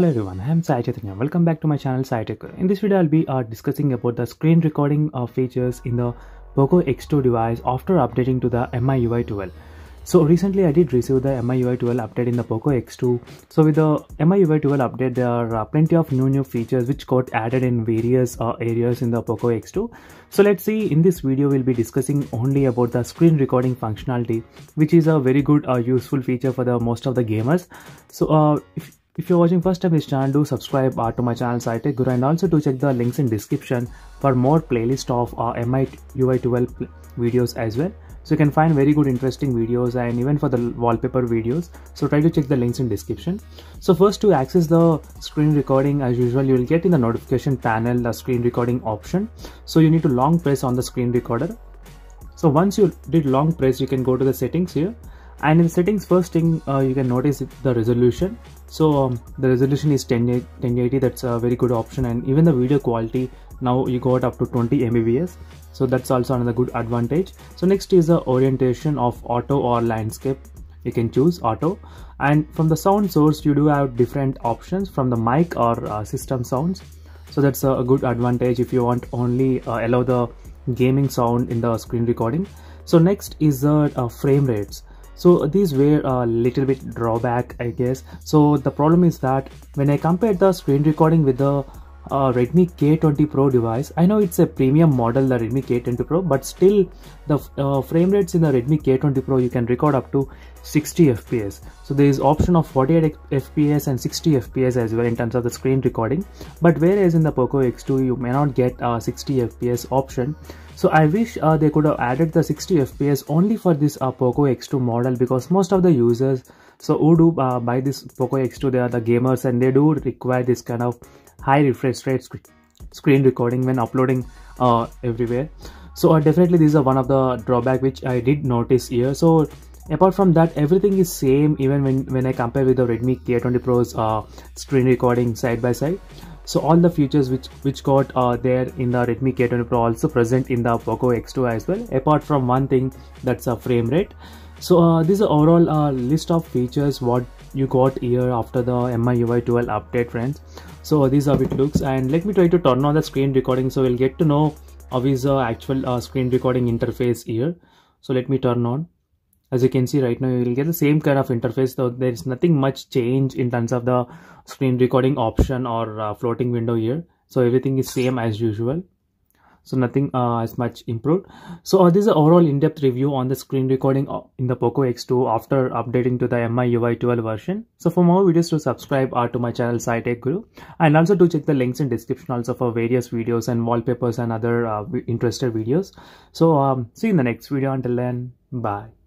Hello everyone, I am Sai Chaitanya. Welcome back to my channel Sai Tech Guru. In this video, I'll be discussing about the screen recording features in the Poco X2 device after updating to the MIUI 12. So recently I did receive the MIUI 12 update in the Poco X2. So with the MIUI 12 update, there are plenty of new features which got added in various areas in the Poco X2. So let's see, in this video we'll be discussing only about the screen recording functionality, which is a very good useful feature for the most of the gamers. So if you're watching first time this channel, do subscribe to my channel Sai Tech Guru, and also do check the links in description for more playlist of MIUI 12 videos as well. So you can find very good interesting videos and even for the wallpaper videos. So try to check the links in description. So first, to access the screen recording, as usual, you will get in the notification panel the screen recording option. So you need to long press on the screen recorder. So once you did long press, you can go to the settings here. And in settings, first thing you can notice the resolution. So the resolution is 1080. That's a very good option, and even the video quality now you got up to 20 mbps. So that's also another good advantage. So next is the orientation of auto or landscape. You can choose auto, and from the sound source you do have different options from the mic or system sounds. So that's a good advantage if you want only allow the gaming sound in the screen recording. So next is the frame rates. So these were a little bit drawback, I guess. So the problem is that when I compared the screen recording with the Redmi K20 Pro device, I know it's a premium model, the Redmi K20 Pro, but still the frame rates in the Redmi K20 Pro, you can record up to 60 FPS. So there is option of 48 FPS and 60 FPS as well in terms of the screen recording. But whereas in the Poco X2, you may not get a 60 FPS option. So I wish they could have added the 60 FPS only for this Poco X2 model, because most of the users who do buy this Poco X2, they are the gamers, and they do require this kind of high refresh rate screen recording when uploading everywhere. So definitely these are one of the drawback which I did notice here. So apart from that, everything is same even when I compare with the Redmi K20 Pro's screen recording side by side. So all the features which got there in the Redmi K20 Pro also present in the Poco X2 as well, apart from one thing, that's a frame rate. So this is overall list of features what you got here after the MIUI 12 update, friends. So these are how it looks, and let me try to turn on the screen recording so we'll get to know how is the actual screen recording interface here. So let me turn on. As you can see right now, you will get the same kind of interface, though there is nothing much change in terms of the screen recording option or floating window here. So everything is same as usual. So nothing as much improved. So this is an overall in-depth review on the screen recording in the Poco X2 after updating to the MIUI 12 version. So for more videos, to subscribe to my channel Sai Tech Guru, and also to check the links in description also for various videos and wallpapers and other interested videos. So see you in the next video. Until then, bye.